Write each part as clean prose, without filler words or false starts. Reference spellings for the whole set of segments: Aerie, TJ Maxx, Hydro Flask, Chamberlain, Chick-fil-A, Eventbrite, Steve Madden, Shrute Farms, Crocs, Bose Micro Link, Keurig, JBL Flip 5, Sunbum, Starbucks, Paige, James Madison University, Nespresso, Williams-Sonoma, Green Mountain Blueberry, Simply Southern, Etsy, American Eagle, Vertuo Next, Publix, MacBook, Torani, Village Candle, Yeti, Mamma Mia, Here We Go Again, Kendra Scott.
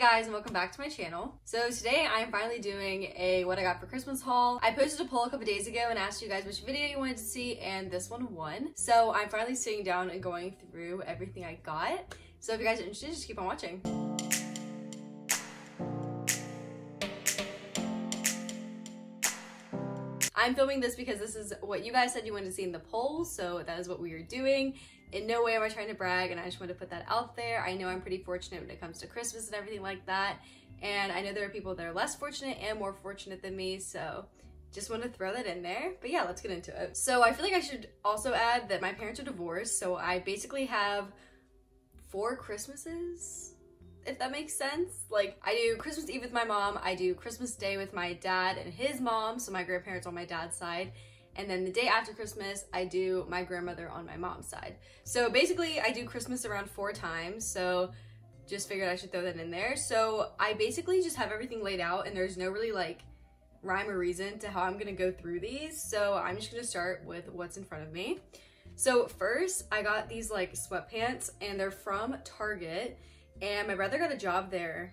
Hey guys, and welcome back to my channel. So today I'm finally doing a what I got for Christmas haul. I posted a poll a couple days ago and asked you guys which video you wanted to see, and this one won. So I'm finally sitting down and going through everything I got. So if you guys are interested, just keep on watching. I'm filming this because this is what you guys said you wanted to see in the poll, so that is what we are doing. In no way am I trying to brag, and I just want to put that out there. I know I'm pretty fortunate when it comes to Christmas and everything like that, and I know there are people that are less fortunate and more fortunate than me, so just want to throw that in there. But yeah, let's get into it. So I feel like I should also add that my parents are divorced, so I basically have 4 Christmases, if that makes sense. Like, I do Christmas Eve with my mom, I do Christmas Day with my dad and his mom, so my grandparents on my dad's side, and then the day after Christmas, I do my grandmother on my mom's side. So basically, I do Christmas around 4 times, so just figured I should throw that in there. So I basically just have everything laid out, and there's no really, like, rhyme or reason to how I'm gonna go through these, so I'm just gonna start with what's in front of me. So first, I got these, like, sweatpants, and they're from Target, and my brother got a job there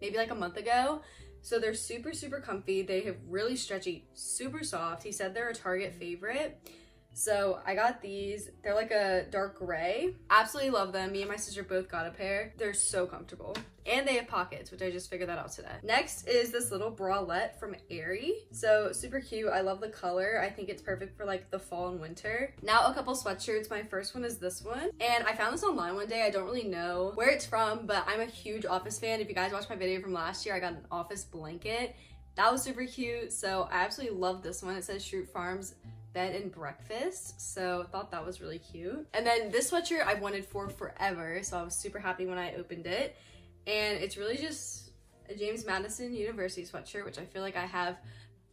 maybe like a month ago. So they're super, super comfy. They have really stretchy, super soft. He said they're a Target favorite. So I got these. They're like a dark gray. Absolutely love them. Me and my sister both got a pair. They're so comfortable. And they have pockets, which I just figured that out today. Next is this little bralette from Aerie. So super cute. I love the color. I think it's perfect for like the fall and winter. Now a couple sweatshirts. My first one is this one. And I found this online one day. I don't really know where it's from, but I'm a huge Office fan. If you guys watched my video from last year, I got an Office blanket. That was super cute. So I absolutely love this one. It says Shrute Farms Bed and Breakfast, so I thought that was really cute. And then this sweatshirt I've wanted for forever, so I was super happy when I opened it. And it's really just a James Madison University sweatshirt, which I feel like I have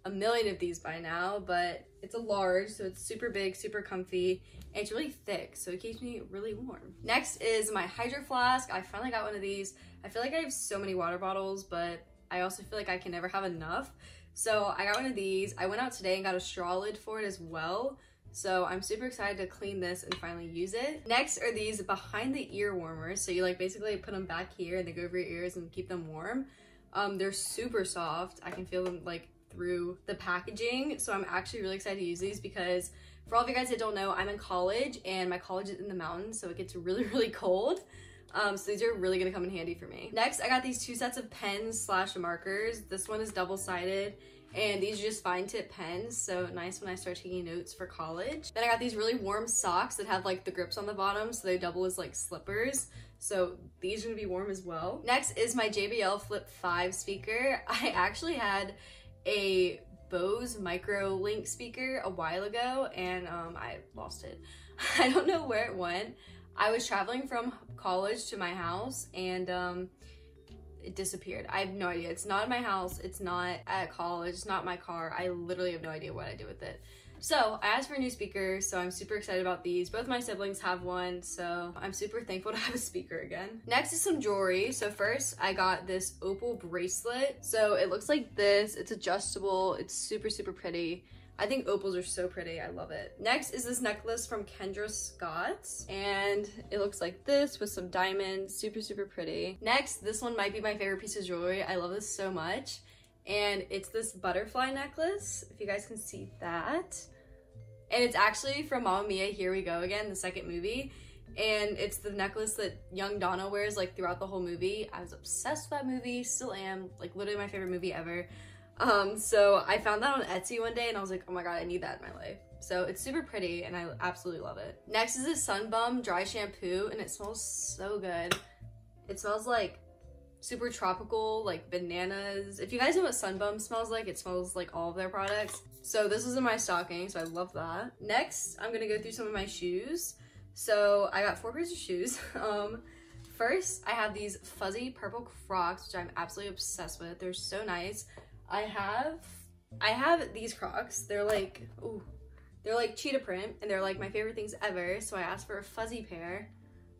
a million of these by now, but it's a large, so it's super big, super comfy, and it's really thick, so it keeps me really warm. Next is my Hydro Flask. I finally got one of these. I feel like I have so many water bottles, but I also feel like I can never have enough. So I got one of these. I went out today and got a straw lid for it as well. So I'm super excited to clean this and finally use it. Next are these behind the ear warmers. So you like basically put them back here and they go over your ears and keep them warm. They're super soft. I can feel them like through the packaging. So I'm actually really excited to use these because for all of you guys that don't know, I'm in college and my college is in the mountains. So it gets really, really cold. So these are really gonna come in handy for me. Next, I got these 2 sets of pens / markers. This one is double-sided, and these are just fine tip pens, so nice when I start taking notes for college. Then I got these really warm socks that have like the grips on the bottom, so they double as like slippers. So these are gonna be warm as well. Next is my JBL Flip 5 speaker. I actually had a Bose Micro Link speaker a while ago, and I lost it. I don't know where it went. I was traveling from college to my house and it disappeared. I have no idea. It's not in my house. It's not at college. It's not my car. I literally have no idea what I did with it. So I asked for a new speaker, so I'm super excited about these. Both my siblings have one, so I'm super thankful to have a speaker again. Next is some jewelry. So first I got this opal bracelet. So it looks like this. It's adjustable. It's super, super pretty. I think opals are so pretty, I love it. Next is this necklace from Kendra Scott, and it looks like this with some diamonds, super, super pretty. Next, this one might be my favorite piece of jewelry. I love this so much. And it's this butterfly necklace, if you guys can see that. And it's actually from Mamma Mia, Here We Go Again, the second movie. And it's the necklace that young Donna wears like throughout the whole movie. I was obsessed with that movie, still am, like literally my favorite movie ever. So I found that on Etsy one day and I was like, oh my god, I need that in my life. So it's super pretty and I absolutely love it. Next is this Sunbum dry shampoo and it smells so good. It smells like super tropical, like bananas. If you guys know what Sunbum smells like, it smells like all of their products. So this was in my stocking, so I love that. Next, I'm gonna go through some of my shoes. So I got 4 pairs of shoes. First, I have these fuzzy purple Crocs, which I'm absolutely obsessed with. They're so nice. I have these Crocs. They're like, ooh, they're like cheetah print and they're like my favorite things ever. So I asked for a fuzzy pair.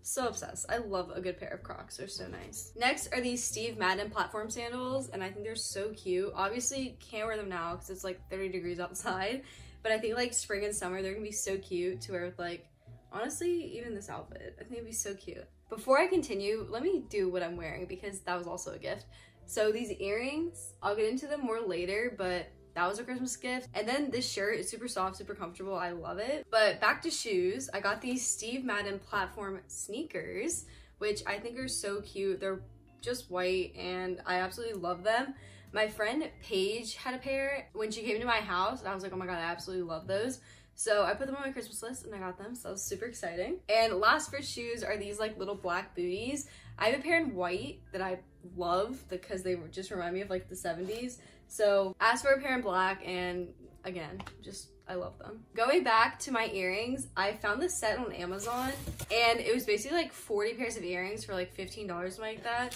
So obsessed. I love a good pair of Crocs. They're so nice. Next are these Steve Madden platform sandals and I think they're so cute. Obviously can't wear them now because it's like 30 degrees outside, but I think like spring and summer, they're gonna be so cute to wear with like, honestly, even this outfit. I think it'd be so cute. Before I continue, let me do what I'm wearing because that was also a gift. So these earrings, I'll get into them more later, but that was a Christmas gift. And then this shirt is super soft, super comfortable. I love it. But back to shoes, I got these Steve Madden platform sneakers, which I think are so cute. They're just white and I absolutely love them. My friend Paige had a pair when she came to my house and I was like, oh my God, I absolutely love those. So I put them on my Christmas list and I got them, so that was super exciting. And last for shoes are these like little black booties. I have a pair in white that I love because they just remind me of like the 70s. So asked for a pair in black and again, just I love them. Going back to my earrings, I found this set on Amazon and it was basically like 40 pairs of earrings for like $15, like that.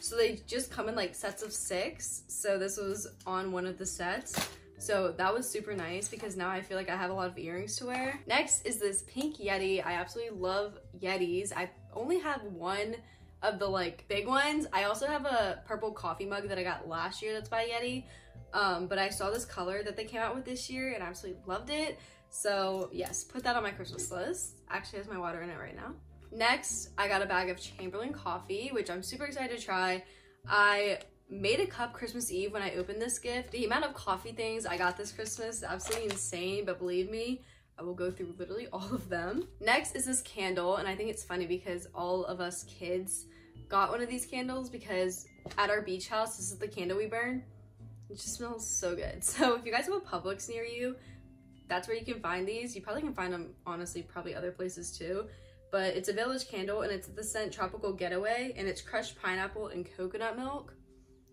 So they just come in like sets of 6. So this was on one of the sets. So that was super nice because now I feel like I have a lot of earrings to wear. Next is this pink Yeti. I absolutely love Yetis. I only have one of the like big ones. I also have a purple coffee mug that I got last year that's by Yeti. But I saw this color that they came out with this year and I absolutely loved it. So yes, put that on my Christmas list. Actually has my water in it right now. Next, I got a bag of Chamberlain coffee, which I'm super excited to try. I made a cup Christmas Eve when I opened this gift. The amount of coffee things I got this Christmas is absolutely insane, but believe me, I will go through literally all of them. Next is this candle, and I think it's funny because all of us kids got one of these candles because at our beach house, this is the candle we burn. It just smells so good. So if you guys have a Publix near you, that's where you can find these. You probably can find them, honestly, probably other places too. But it's a Village Candle, and it's the scent Tropical Getaway, and it's crushed pineapple and coconut milk.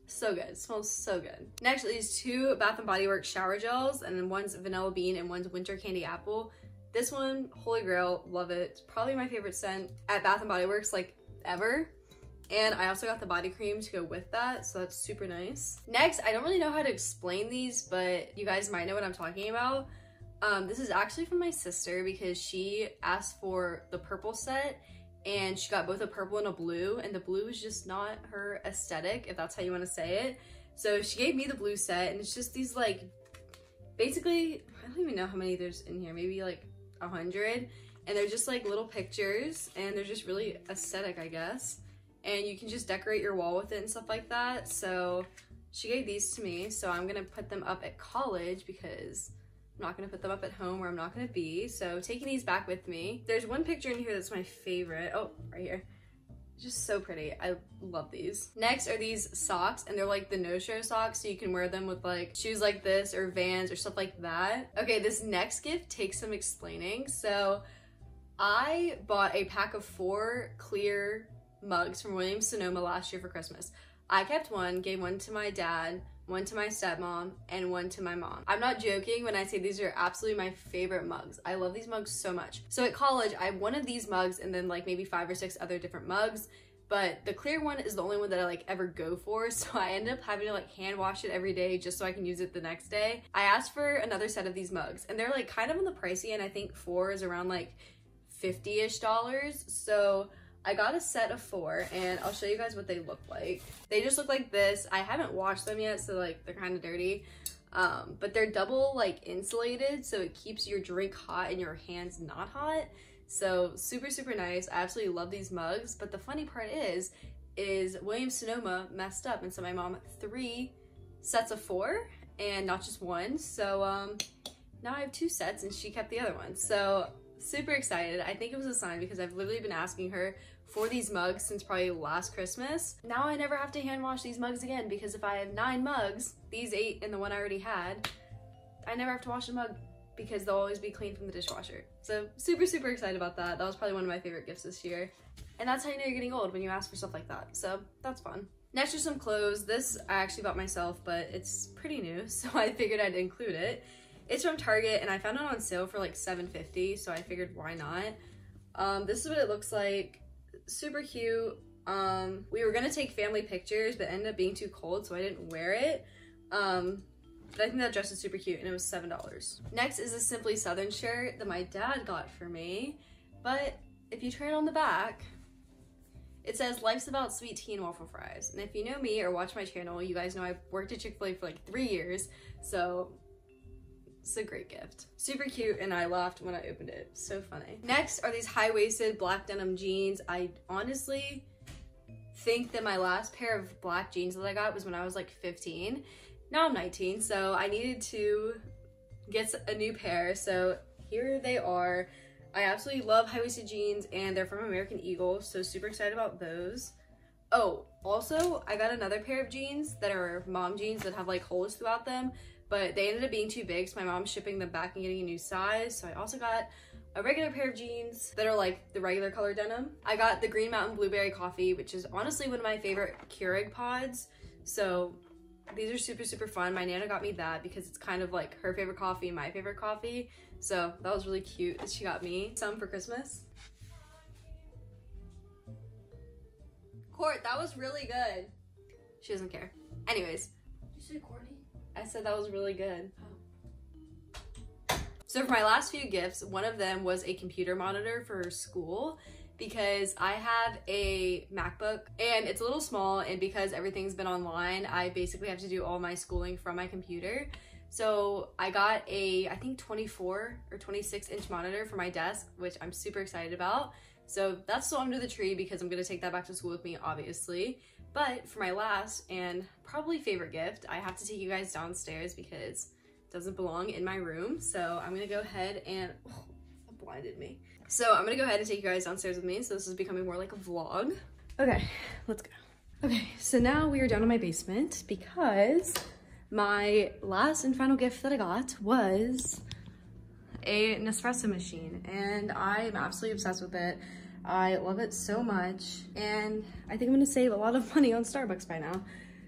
So good, it smells so good. Next, these two Bath & Body Works shower gels, and then one's vanilla bean and one's winter candy apple. This one, holy grail, love it. It's probably my favorite scent at Bath & Body Works, like ever. And I also got the body cream to go with that, so that's super nice. Next, I don't really know how to explain these, but you guys might know what I'm talking about. This is actually from my sister because she asked for the purple set and she got both a purple and a blue, and the blue is just not her aesthetic, if that's how you want to say it. So she gave me the blue set, and it's just these like, basically, I don't even know how many there's in here, maybe like 100, and they're just like little pictures and they're just really aesthetic, I guess. And you can just decorate your wall with it and stuff like that. So she gave these to me, so I'm gonna put them up at college because I'm not gonna put them up at home where I'm not gonna be, so taking these back with me. There's one picture in here that's my favorite. Oh, right here. Just so pretty. I love these. Next are these socks, and they're like the no-show socks, so you can wear them with like shoes like this or Vans or stuff like that. Okay, this next gift takes some explaining. So I bought a pack of 4 clear mugs from Williams-Sonoma last year for Christmas. I kept one, gave one to my dad, one to my stepmom, and one to my mom. I'm not joking when I say these are absolutely my favorite mugs. I love these mugs so much. So at college, I have one of these mugs and then like maybe 5 or 6 other different mugs, but the clear one is the only one that I like ever go for, so I end up having to like hand wash it every day just so I can use it the next day. I asked for another set of these mugs, and they're like kind of on the pricey, and I think 4 is around like $50-ish, so I got a set of 4, and I'll show you guys what they look like. They just look like this. I haven't washed them yet, so like they're kind of dirty, but they're double like insulated, so it keeps your drink hot and your hands not hot. So super, super nice. I absolutely love these mugs, but the funny part is Williams-Sonoma messed up and sent my mom 3 sets of 4 and not just one. So now I have 2 sets and she kept the other one. So super excited. I think it was a sign because I've literally been asking her for these mugs since probably last Christmas. Now I never have to hand wash these mugs again, because if I have 9 mugs, these 8 and the one I already had, I never have to wash a mug because they'll always be clean from the dishwasher. So super, super excited about that. That was probably one of my favorite gifts this year. And that's how you know you're getting old, when you ask for stuff like that. So that's fun. Next are some clothes. This I actually bought myself, but it's pretty new, so I figured I'd include it. It's from Target, and I found it on sale for like $7.50, so I figured why not. This is what it looks like. Super cute. We were gonna take family pictures, but ended up being too cold, so I didn't wear it. But I think that dress is super cute, and it was $7. Next is a Simply Southern shirt that my dad got for me, but if you turn on the back, it says, "Life's about sweet tea and waffle fries." And if you know me or watch my channel, you guys know I've worked at Chick-fil-A for like 3 years, so It's a great gift. Super cute, and I laughed when I opened it. So funny. Next are these high-waisted black denim jeans. I honestly think that my last pair of black jeans that I got was when I was like 15. Now I'm 19, so I needed to get a new pair. So here they are. I absolutely love high-waisted jeans, and they're from American Eagle, so super excited about those. Oh, also, I got another pair of jeans that are mom jeans that have like holes throughout them, but they ended up being too big, so my mom's shipping them back and getting a new size. So I also got a regular pair of jeans that are like the regular color denim. I got the Green Mountain Blueberry coffee, which is honestly one of my favorite Keurig pods. So these are super, super fun. My Nana got me that because it's kind of like her favorite coffee, my favorite coffee. So that was really cute that she got me some for Christmas. Court, that was really good. She doesn't care. Anyways. Did you say Courtney? I said that was really good. Oh. So for my last few gifts, one of them was a computer monitor for school because I have a MacBook and it's a little small, and because everything's been online, I basically have to do all my schooling from my computer. So I got a, I think 24 or 26 inch monitor for my desk, which I'm super excited about. So that's still under the tree because I'm gonna take that back to school with me, obviously. But for my last and probably favorite gift, I have to take you guys downstairs because it doesn't belong in my room. So I'm gonna go ahead and, oh, that blinded me. So I'm gonna go ahead and take you guys downstairs with me. So this is becoming more like a vlog. Okay, let's go. Okay, so now we are down in my basement because my last and final gift that I got was a Nespresso machine, and I am absolutely obsessed with it. I love it so much, and I think I'm gonna save a lot of money on Starbucks by now.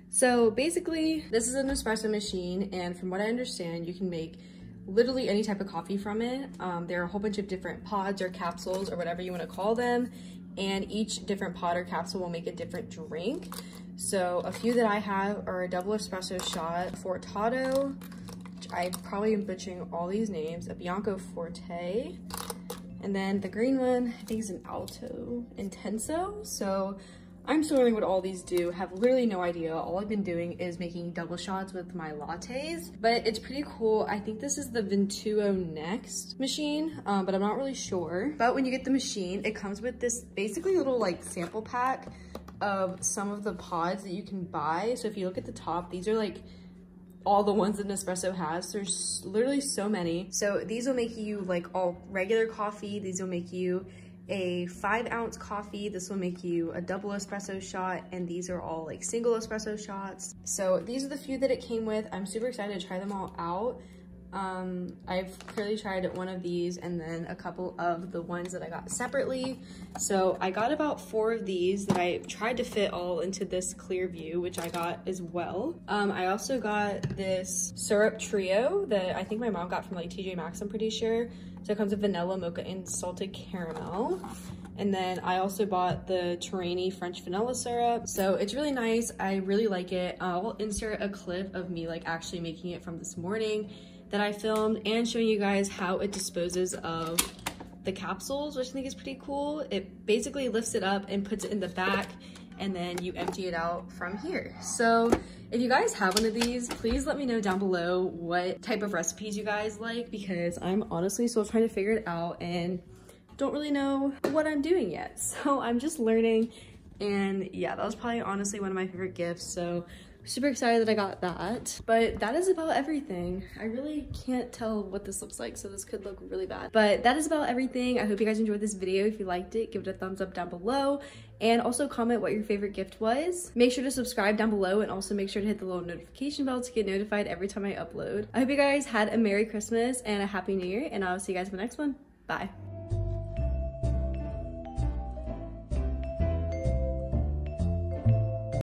So basically, this is an espresso machine, and from what I understand, you can make literally any type of coffee from it. There are a whole bunch of different pods or capsules or whatever you want to call them, and each different pod or capsule will make a different drink. So a few that I have are a double espresso shot, Fortuato, which I probably am butchering all these names, a Bianco Forte, and then the green one, I think is an Alto Intenso. So I'm still learning what all these do, have literally no idea. All I've been doing is making double shots with my lattes, but it's pretty cool. I think this is the Vertuo Next machine, but I'm not really sure. But when you get the machine, it comes with this basically little like sample pack of some of the pods that you can buy. So if you look at the top, these are like all the ones that Nespresso has. There's literally so many. So these will make you like all regular coffee. These will make you a 5 ounce coffee. This will make you a double espresso shot. And these are all like single espresso shots. So these are the few that it came with. I'm super excited to try them all out. I've clearly tried one of these and then a couple of the ones that I got separately. So I got about 4 of these that I tried to fit all into this clear view, which I got as well. I also got this syrup trio that I think my mom got from like TJ Maxx, I'm pretty sure. So it comes with vanilla, mocha, and salted caramel. And then I also bought the Torani French vanilla syrup. So it's really nice. I really like it. I'll insert a clip of me like actually making it from this morning that I filmed, and showing you guys how it disposes of the capsules, which I think is pretty cool. It basically lifts it up and puts it in the back, and then you empty it out from here. So if you guys have one of these, please let me know down below what type of recipes you guys like, because I'm honestly still trying to figure it out and don't really know what I'm doing yet. So I'm just learning, and yeah, that was probably honestly one of my favorite gifts. So super excited that I got that. But that is about everything. I really can't tell what this looks like, so this could look really bad. But that is about everything. I hope you guys enjoyed this video. If you liked it, give it a thumbs up down below, and also comment what your favorite gift was. Make sure to subscribe down below, and also make sure to hit the little notification bell to get notified every time I upload. I hope you guys had a Merry Christmas and a Happy New Year, and I'll see you guys in the next one. Bye.